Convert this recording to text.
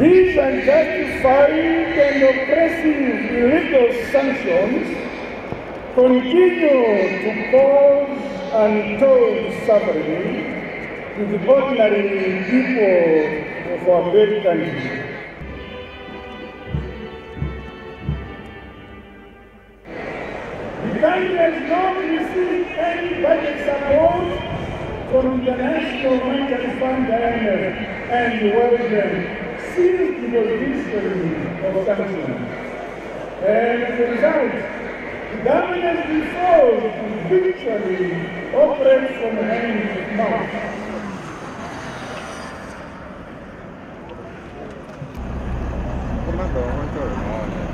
these unjustified and oppressive religious sanctions continue to cause untold suffering to the ordinary people of our great country. The country has not received any budget support from the International Monetary Fund and the World Bank since the history of sanctions. And as a result, the government has been forced to virtually operate from hand to mouth. Commander,